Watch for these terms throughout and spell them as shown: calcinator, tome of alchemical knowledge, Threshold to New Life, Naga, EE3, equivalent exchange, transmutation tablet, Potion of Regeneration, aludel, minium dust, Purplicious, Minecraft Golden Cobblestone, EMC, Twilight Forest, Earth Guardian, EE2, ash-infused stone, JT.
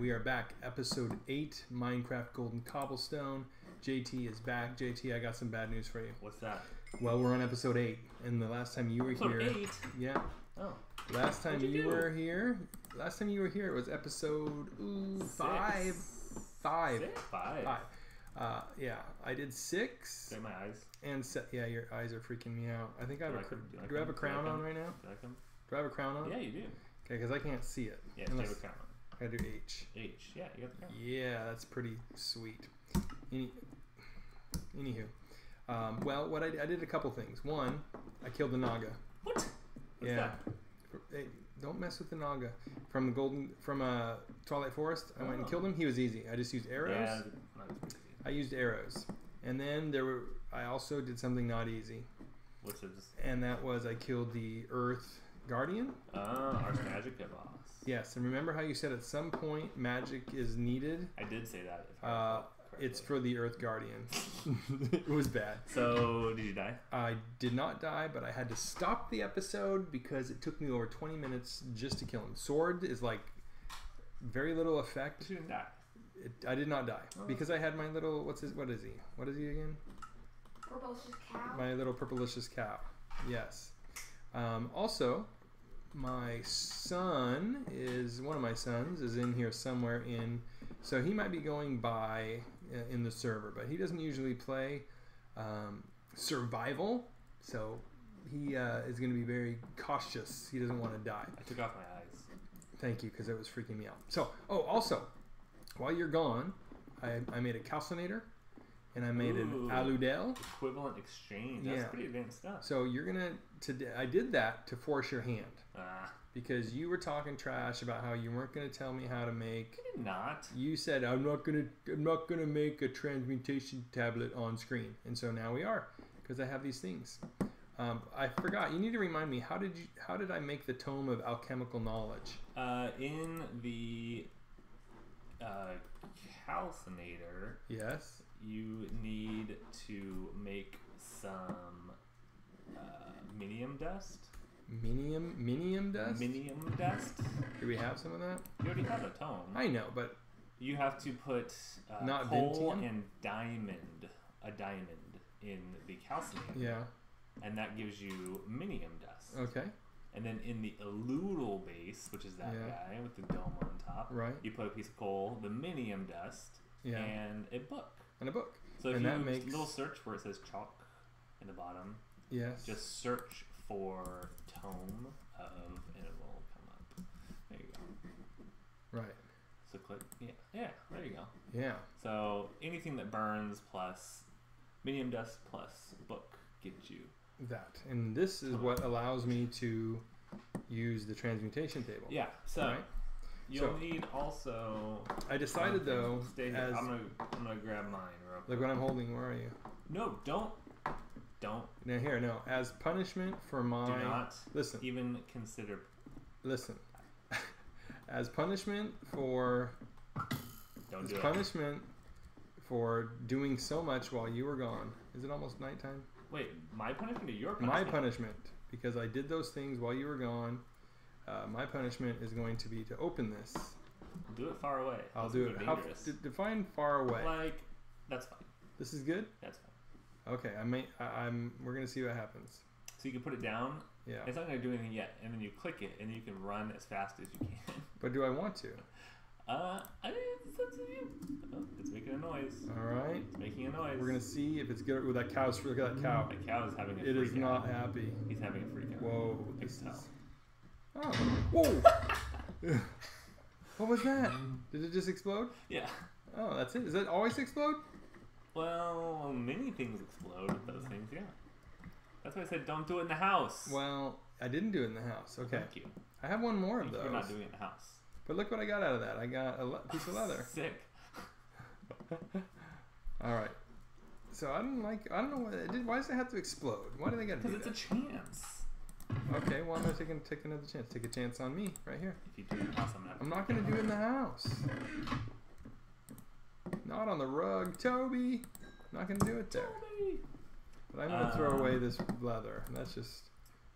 we are back. Episode 8, Minecraft Golden Cobblestone. JT is back. JT, I got some bad news for you. What's that? Well, we're on episode 8, and the last time you were here... Episode 8? Yeah. Oh. Last time you were here, it was episode 5. 5. 5. Yeah, I did 6. Did my eyes? And yeah, your eyes are freaking me out. I think I have do I have a crown on right now? Do I have a crown on? Yeah, you do. Okay, because I can't see it. Yeah, you have a crown on. I do H. H, yeah, you got the crown. Yeah, that's pretty sweet. Anywho. Well, what I did a couple things. One, I killed the Naga. What? What's that? Hey, don't mess with the Naga. From Twilight Forest, I went and killed him. He was easy. I just used arrows. Yeah, I used arrows. And then I also did something not easy. Which is? And that was I killed the Earth Guardian. Oh, our magic device. Yes, and remember how you said at some point magic is needed? I did say that. If I it's for the Earth Guardian. It was bad. So, did you die? I did not die, but I had to stop the episode because it took me over 20 minutes just to kill him. Sword is like very little effect. You didn't die. I did not die because I had my little, what is he again? Purplicious cow. My little purplicious cow. Yes. Also... one of my sons is in here somewhere so he might be going by in the server, but he doesn't usually play survival, so he is going to be very cautious. He doesn't want to die. I took off my eyes. Thank you, because it was freaking me out. So, also, while you're gone, I made a calcinator. And I made an aludel. Equivalent exchange. That's pretty advanced stuff. So you're gonna I did that to force your hand. Because you were talking trash about how you weren't gonna tell me how to make. I did not. You said I'm not gonna make a transmutation tablet on screen. And so now we are, because I have these things. I forgot. You need to remind me. How did I make the tome of alchemical knowledge? In the calcinator. Yes. You need to make some minium dust. Minium dust? Minium dust. Do we have some of that? You already have a tome. I know, but... You have to put coal and a diamond in the calcinator. Yeah. And that gives you minium dust. Okay. And then in the aludel base, which is that guy with the dome on top, you put a piece of coal, the minium dust, and a book. And a book. So if you makes... little search where it says chalk in the bottom, just search for tome of, and it will come up. There you go. Right. So click, yeah, there you go. Yeah. So anything that burns plus medium dust plus book gives you that. And this is what allows me to use the transmutation table. Yeah, so... Right? You'll need also... I decided, though... I'm going to grab mine real quick. Look what I'm holding. Where are you? No, don't. Don't. Now, here, no. As punishment for my... Do not even consider... Listen. As punishment for... Don't do it. As punishment for doing so much while you were gone. Is it almost nighttime? Wait, my punishment or your punishment? My punishment. Because I did those things while you were gone. My punishment is going to be to open this. Do it far away. I'll do it. How, define far away. Like, that's fine. This is good? That's fine. Okay, we're going to see what happens. So you can put it down. Yeah. It's not going to do anything yet. And then you click it, and you can run as fast as you can. But do I want to? It's up to you. It's making a noise. All right. It's making a noise. We're going to see if it's good. Ooh, that cow's, look at that cow. That cow is having a freak out. It is not happy. He's having a freak out. Whoa. Oh. Whoa! What was that? Did it just explode? Yeah. Oh, that's it. Does it always explode? Well, many things explode with those things, yeah. That's why I said don't do it in the house. Well, I didn't do it in the house. Okay. Thank you. I have one more of those. You're not doing it in the house. But look what I got out of that. I got a piece of leather. Sick. All right. So I don't know what it did. Why does it have to explode? Why do they got to do that? Because it's a chance. Okay, well, I'm going to take another chance. Take a chance on me, right here. If you do it in the house, I'm not going to do it in the house. Not on the rug. Toby! Not going to do it there. Toby. But I'm going to throw away this leather. That's just...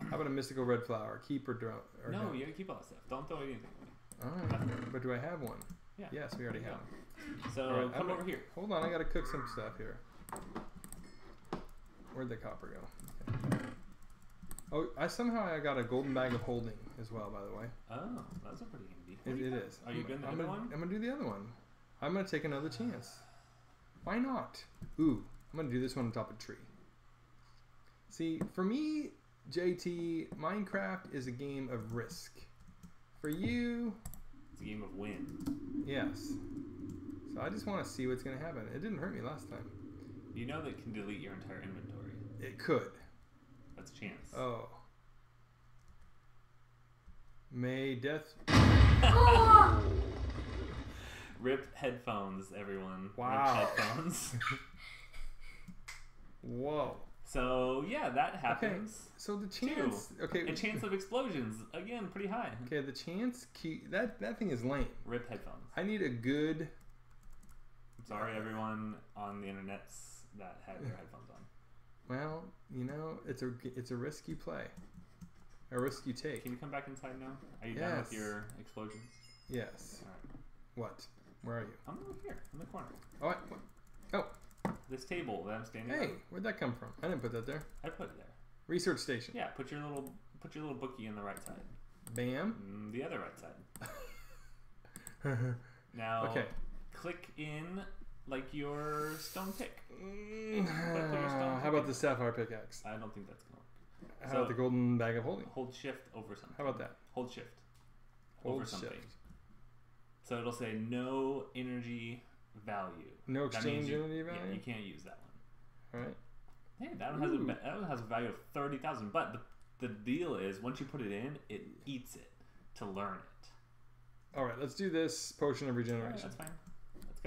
How about a mystical red flower? Keep or don't? No, you got to keep all that stuff. Don't throw anything away. All right. But do I have one? Yeah. Yes, we already have. So right, come over here. Hold on, I gotta cook some stuff here. Where'd the copper go? Okay. Oh, I somehow got a golden bag of holding as well, by the way. Oh, that's a pretty handy. It is. Are you doing the other one? I'm gonna do the other one. I'm gonna take another chance. Why not? Ooh, I'm gonna do this one on top of a tree. See, for me, JT, Minecraft is a game of risk. For you, it's a game of win. Yes. So I just want to see what's gonna happen. It didn't hurt me last time. You know that can delete your entire inventory. It could. That's a chance. Oh. May death. Rip headphones, everyone. Wow. Rip headphones. Whoa. So yeah, that happens. Okay. So the chance. Too. Okay. A chance of explosions again, pretty high. Okay, the chance key. That thing is lame. Rip headphones. I need a good. I'm sorry, everyone on the internet that had their headphones on. Well, you know, it's a risk you play, a risk you take. Can you come back inside now? Are you done with your explosions? Yes. All right. What? Where are you? I'm over here, in the corner. Oh, oh. This table that I'm standing on. Hey, where'd that come from? I didn't put that there. I put it there. Research station. Yeah, put your little bookie in the right side. Bam. The other right side. Now. Okay. Click in. Like your stone pick. How about the sapphire pickaxe? I don't think that's going to work. How about the golden bag of holding? Hold shift over something. How about that? Hold shift over something. So it'll say no energy value. No exchange energy value? Yeah, you can't use that one. All right. Hey, that one has a value of 30,000. But the deal is once you put it in, it eats it to learn it. All right, let's do this Potion of Regeneration. Right, that's fine.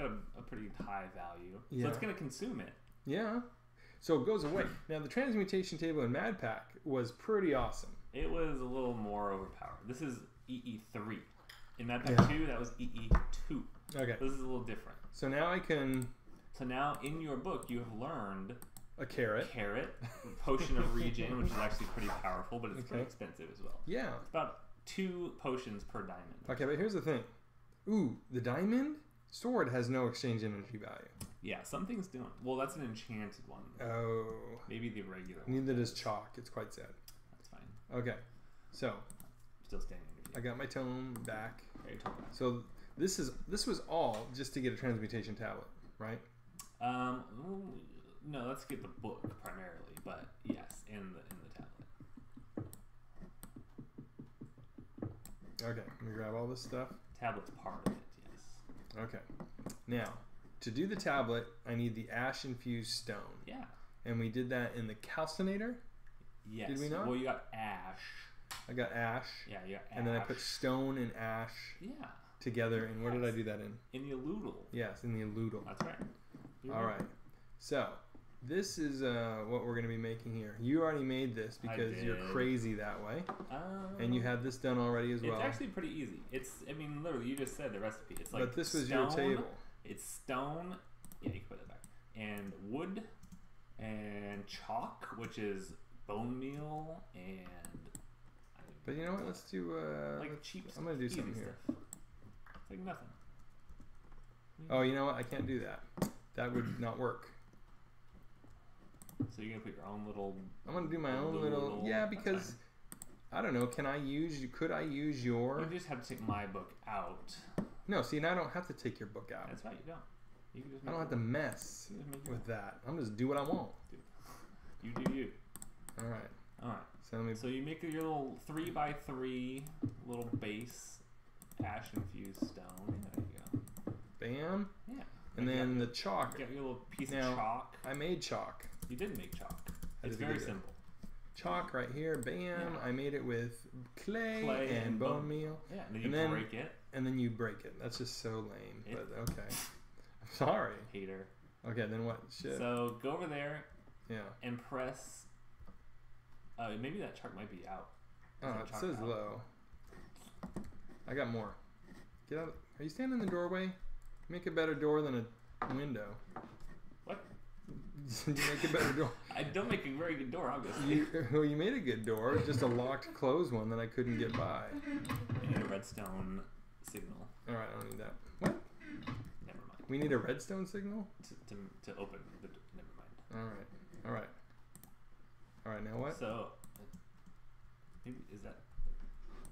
A pretty high value, yeah. So it's going to consume it. Yeah, so it goes away. Now the transmutation table in Mad Pack was pretty awesome. It was a little more overpowered. This is EE3. In Mad Pack 2, that was EE2. Okay. This is a little different. So now I can. So now in your book, you have learned a carrot, Potion of Regen, which is actually pretty powerful, but it's pretty expensive as well. Yeah. It's about 2 potions per diamond. Okay, but here's the thing. Ooh, the diamond. Sword has no exchange energy value. Yeah, some things don't. Well, that's an enchanted one. Oh. Maybe the regular one. Neither does chalk. It's quite sad. That's fine. Okay. So. I'm still standing here. I got my tome back. Got your tome back. So this was all just to get a transmutation tablet, right? No, let's get the book primarily, but yes, in the tablet. Okay, let me grab all this stuff. Tablet's part of it. Okay, now to do the tablet, I need the ash-infused stone. Yeah, and we did that in the calcinator. Yes. Did we not? Well, you got ash. I got ash. Yeah, you got ash. And then I put stone and ash. Yeah. Together, and where did I do that in? In the aludel. Yes, in the aludel. That's right. All right. So this is what we're going to be making here. You already made this because you're crazy that way, and you had this done already as well. It's actually pretty easy. I mean, literally, you just said the recipe. It's like. But this was your table. It's stone. Yeah, you can put that back. And wood, and chalk, which is bone meal, and. But you know what? Let's do. Like cheap. I'm going to do something here. It's like nothing. Oh, you know what? I can't do that. That would not work. So you're going to put your own little... I'm going to do my own little... Yeah, because... I don't know. Could I use your... You just have to take my book out. No, see, and I don't have to take your book out. That's right, you don't. You can just I don't have to mess with that. I'm just do what I want. You do you. All right. All right. So, so you make your little 3x3 little base ash-infused stone. There you go. Bam. Yeah. And then the chalk. Get your little piece of chalk. I made chalk. You did make chalk. It's very simple. Chalk right here, bam! Yeah. I made it with clay and bone meal. Yeah, and then you break it. And then you break it. That's just so lame. But okay, I'm sorry. Hater. Okay, then what? Shit. So go over there. Yeah. And press. Oh, maybe that chalk might be out. Oh, it says low. I got more. Get out! Are you standing in the doorway? Make a better door than a window. You make a better door. I don't make a very good door, obviously. You made a good door, just a locked, closed one that I couldn't get by. I need a redstone signal. All right, I don't need that. What? We need a redstone signal? To open the door. Never mind. Alright. Alright. Alright, now what? So, maybe, is that...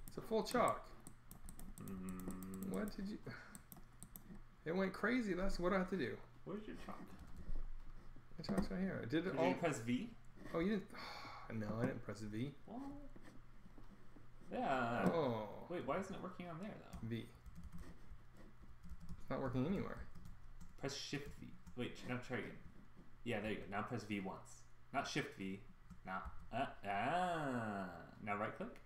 It's a full chalk. Mm. What did you... It went crazy. That's what I have to do. Where's your chalk? My chalk's right here. I did it all... Did you press V? Oh, you didn't... No, I didn't press V. What? Yeah. Oh. Wait, why isn't it working on there, though? V. It's not working anywhere. Press Shift V. Wait, now try again. Yeah, there you go. Now press V once. Not Shift V. Now. Now right click.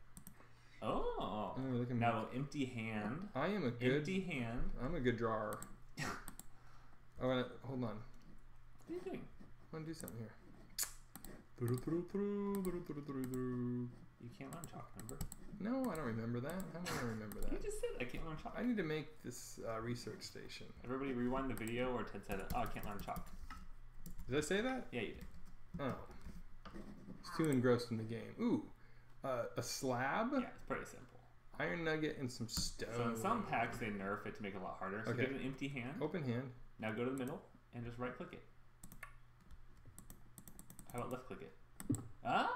Oh. Now empty hand. I am a good. Empty hand. I'm a good drawer. Oh, hold on. What are you doing? I want to do something here. You can't learn chalk, remember? No, I don't remember that. How do I remember that? You just said I can't learn chalk. I need to make this research station. Everybody rewind the video where Ted said, oh, I can't learn chalk. Did I say that? Yeah, you did. Oh. It's too engrossed in the game. Ooh. A slab? Yeah, it's pretty simple. Iron nugget and some stone. So in some packs, they nerf it to make it a lot harder. So okay. Give it an empty hand. Open hand. Now go to the middle and just right click it. How about left click it? Ah!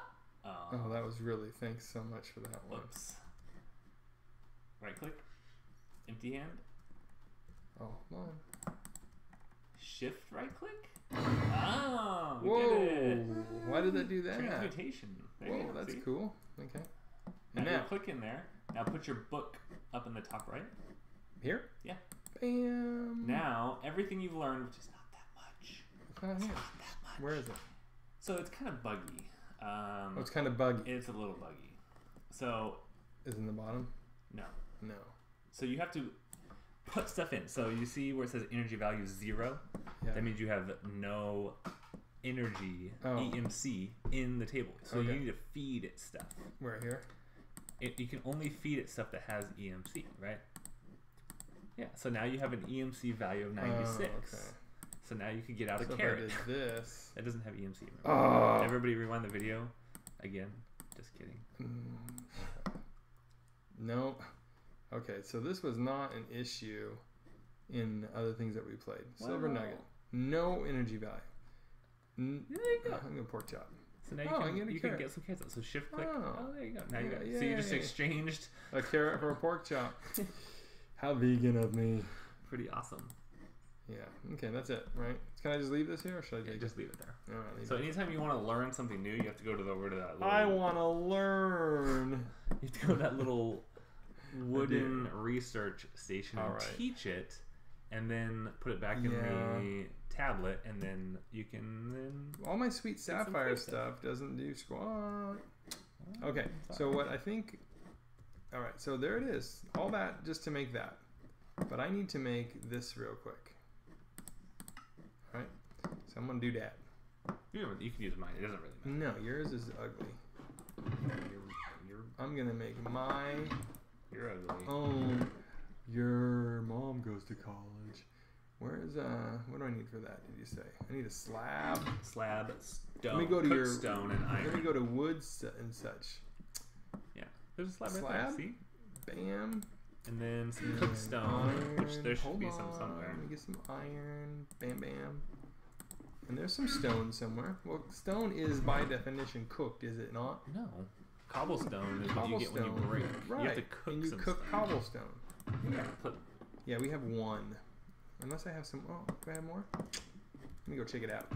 Oh, that was really, thanks so much for that one. Oops. Right click. Empty hand. Oh, hold on. Shift right click. Oh, we whoa! Did it. Why did that do that? Transmutation. Whoa, that's see? Cool. Okay. And now click in there. Now put your book up in the top right. Here? Yeah. Bam! Now, everything you've learned, which is not that much. It's not here. Not that much. Where is it? So it's kind of buggy. Oh, it's kind of buggy. It's a little buggy. So is it in the bottom? No. No. So you have to put stuff in. So you see where it says energy value is 0? Yeah. That means you have no energy EMC in the table. So okay. You need to feed it stuff. Where here? You can only feed it stuff that has EMC, right? Yeah. So now you have an EMC value of 96. Oh, okay. So now you can get out a carrot. I did this. That doesn't have EMC. Oh. Everybody rewind the video again. Just kidding. No. Okay, so this was not an issue in other things that we played. Wow. Silver nugget. No energy value. There you go. I'm going to pork chop. So now you, can get some carrots. So shift click. Oh, there you go. Now you got, so you just exchanged a carrot for a pork chop. How vegan of me. Pretty awesome. Yeah. Okay, that's it, right? Can I just leave this here, or should I just leave it there? All right, so anytime you want to learn something new, you have to go to the over to that. Little, I want to learn. You have to go to that little wooden research station and teach it, and then put it back in the tablet, and then you can then. All my sweet sapphire stuff doesn't do squat. Okay, so what I think. All right, so there it is. All that just to make that, but I need to make this real quick. Right? So I'm going to do that. You can use mine. It doesn't really matter. No, yours is ugly. I'm going to make my own. Your mom goes to college. Where is, what do I need for that, did you say? I need a slab. Slab, stone. Let me go to your stone and iron. Let me go to wood and such. Yeah. There's a slab right there. See? Bam. And then some cooked stone, which there should be some somewhere. Let me get some iron. Bam, bam. And there's some stone somewhere. Well, stone is by definition cooked, is it not? No. Cobblestone is what you get when you break. Right. You have to cook and you cook stone. Cobblestone. Yeah. Yeah, we have one. Unless I have some. Oh, do I have more? Let me go check it out.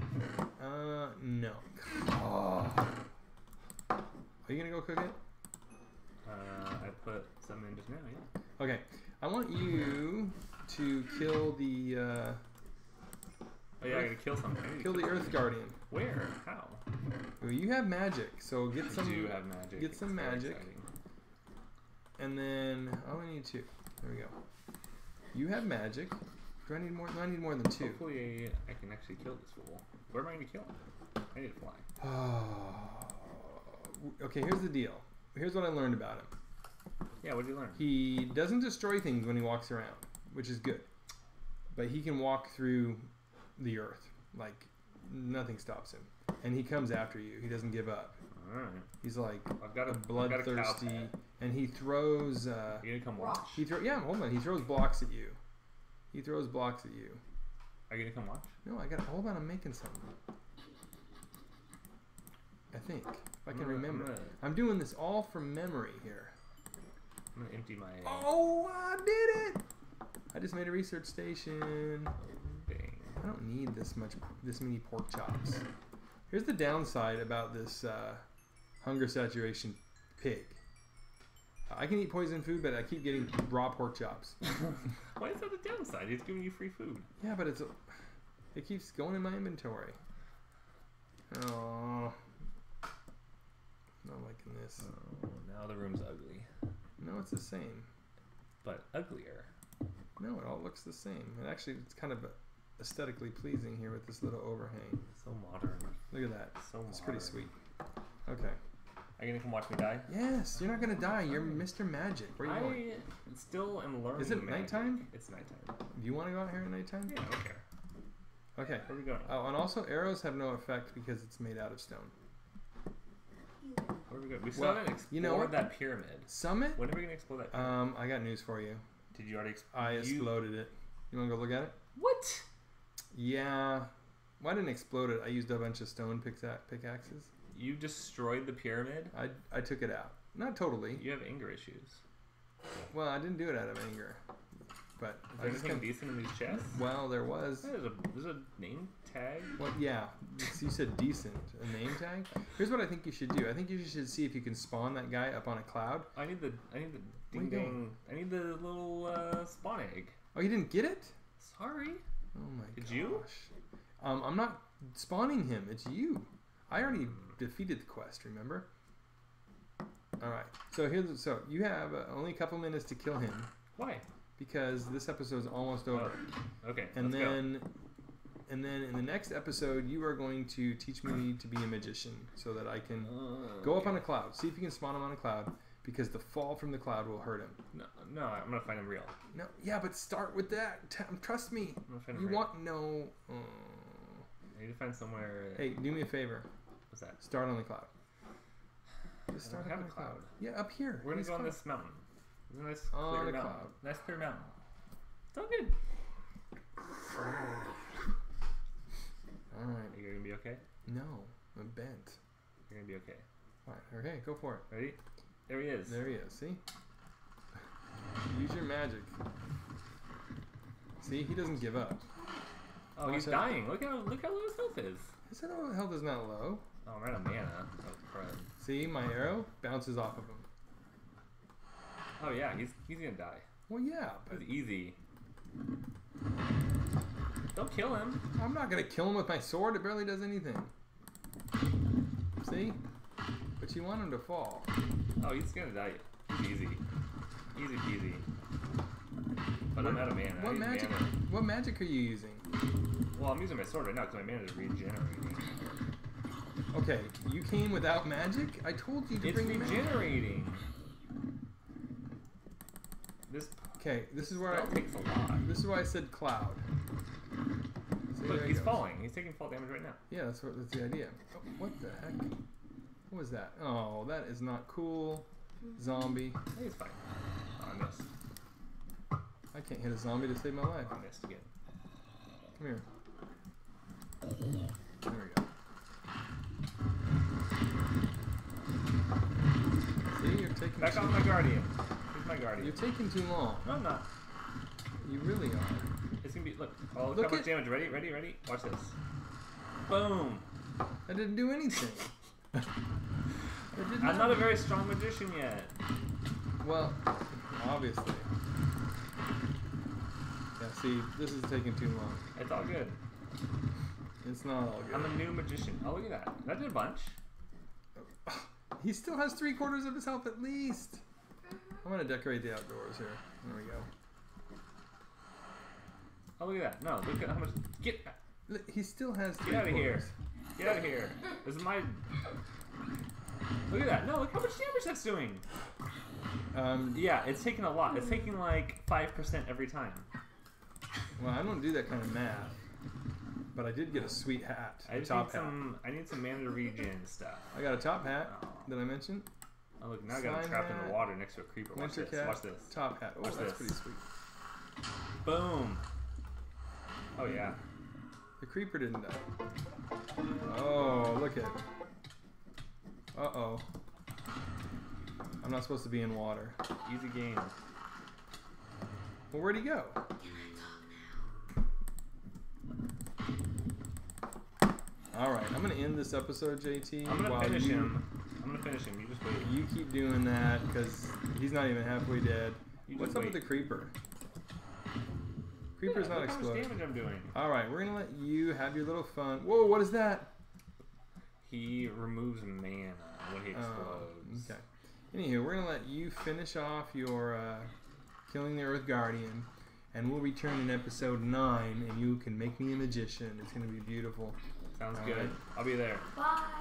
No. Oh. Are you gonna go cook it? I put some in just now. Yeah. Okay, I want you to kill the. Oh yeah, I gotta kill something. Kill the Earth Guardian. Where? How? Well, you have magic, so get some. I do have magic. Get some magic. Exciting. And then I only need 2. There we go. You have magic. Do I need more? No, I need more than 2. Hopefully, I can actually kill this fool. Where am I gonna kill him? I need to fly. Oh. Okay, here's the deal. Here's what I learned about him. Yeah, what did you learn? He doesn't destroy things when he walks around, which is good. But he can walk through the earth. Like, nothing stops him. And he comes after you. He doesn't give up. All right. He's like bloodthirsty. And he throws... Are you going to come watch? Yeah, hold on. He throws blocks at you. Are you gonna come watch? No, I gotta hold on. I'm making something. I think if I can remember. I'm doing this all from memory here. I'm gonna empty my. Oh, I did it! I just made a research station. Dang. I don't need this many pork chops. Here's the downside about this hunger saturation pig. I can eat poison food, but I keep getting raw pork chops. Why is that the downside? It's giving you free food. Yeah, but it keeps going in my inventory. Oh, not liking this. Oh, now the room's ugly. No, it's the same. But uglier. No, it all looks the same. And actually, it's kind of aesthetically pleasing here with this little overhang. So modern. Look at that. So modern. It's pretty sweet. Okay. Are you gonna come watch me die? Yes, you're not gonna die. You're Mr. Magic. Where are you going? I still am learning. Is it nighttime? It's nighttime. Do you want to go out here at nighttime? Yeah, I don't care. Okay. Where are we going? Oh, and also arrows have no effect because it's made out of stone. Where are we going? We still haven't explored that pyramid. Summit? When are we gonna explore that pyramid? I got news for you. Did you already explode? I exploded it. You wanna go look at it? What? Yeah. Well, I didn't explode it. I used a bunch of stone pickaxes. You destroyed the pyramid? I took it out. Not totally. You have anger issues. Well, I didn't do it out of anger. But is there anything decent in these chests? Well, there was. There's a name tag? Well, yeah. You said decent. A name tag? Here's what I think you should do. I think you should see if you can spawn that guy up on a cloud. I need the ding ding. I need the little spawn egg. Oh, you didn't get it? Sorry. Oh my gosh. Did you? I'm not spawning him. It's you. I already defeated the quest, remember? Alright, so so you have only a couple minutes to kill him. Why? Because this episode is almost over. Oh. Okay, and then in the next episode, you are going to teach me to be a magician so that I can go up on a cloud. See if you can spawn him on a cloud, because the fall from the cloud will hurt him. No, I'm going to find him real. No, yeah, but start with that. Trust me. I'm gonna find him real. I need to find somewhere. Hey, do me a favor. What's that? Start on the cloud. Just start on the cloud. Yeah, up here. We're gonna go on this mountain. It's a nice clear mountain. Nice clear mountain. It's all good. All right. Are you gonna be okay? No, I'm bent. You're gonna be okay. All right. Okay, go for it. Ready? There he is. There he is. See? Use your magic. See, he doesn't give up. Oh, he's dying. Look how low his health is. His health is not low. Oh, I'm out of mana. Oh, crud. See, my arrow bounces off of him. Oh yeah, he's gonna die. Well, yeah, but it's easy. Don't kill him. I'm not gonna kill him with my sword. It barely does anything. See? But you want him to fall. Oh, he's gonna die. Easy, easy peasy. But I'm out of mana. What magic are you using? Well, I'm using my sword right now because my mana is regenerating. Okay, you came without magic? I told you to bring mana. It's regenerating. Okay, this is where that takes a lot. This is why I said cloud. So look, he's falling. He's taking fall damage right now. Yeah, that's the idea. Oh, what the heck? What was that? Oh, that is not cool. Zombie. He's fine. Oh, I missed. I can't hit a zombie to save my life. I missed again. Come here. There we go. See, you're taking back on my guardian. Here's my guardian. You're taking too long. No, I'm not. You really are. It's gonna be look how much damage. Ready? Watch this. Boom. That didn't do anything. I'm not a very strong magician yet. Well, obviously. See, this is taking too long. It's all good. It's not all good. I'm a new magician. Oh, look at that. That did a bunch. He still has 3/4 of his health at least. I'm going to decorate the outdoors here. There we go. Oh, look at that. No, look at how much. Get. He still has 3/4. Get out of here. This is my. Look at that. No, look how much damage that's doing. Yeah, it's taking a lot. It's taking like 5% every time. Well, I don't do that kind of math, but I did get a sweet hat. I need some mana regen stuff. I got a top hat that I mentioned. Oh, look, now I got trapped in the water next to a creeper. Watch this. Watch this. Top hat. Oh, that's pretty sweet. Boom. Oh, yeah. The creeper didn't die. Oh, look at it. Uh-oh. I'm not supposed to be in water. Easy game. Well, where'd he go? Can I talk now? Alright, I'm going to end this episode, JT. I'm going to finish him. I'm going to finish him. You just wait. You keep doing that, because he's not even halfway dead. What's up with the creeper? Creeper's not exploding. How much damage I'm doing. Alright, we're going to let you have your little fun. Whoa, what is that? He removes mana when he explodes. Okay. Anywho, we're going to let you finish off your killing the Earth Guardian, and we'll return in episode 9, and you can make me a magician. It's going to be beautiful. Sounds good. Right. I'll be there. Bye.